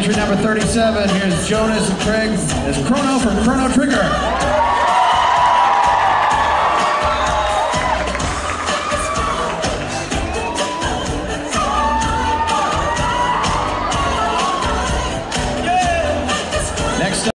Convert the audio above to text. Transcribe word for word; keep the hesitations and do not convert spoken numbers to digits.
entry number thirty-seven. Here's Jonas and Craig. It's Chrono from Chrono Trigger.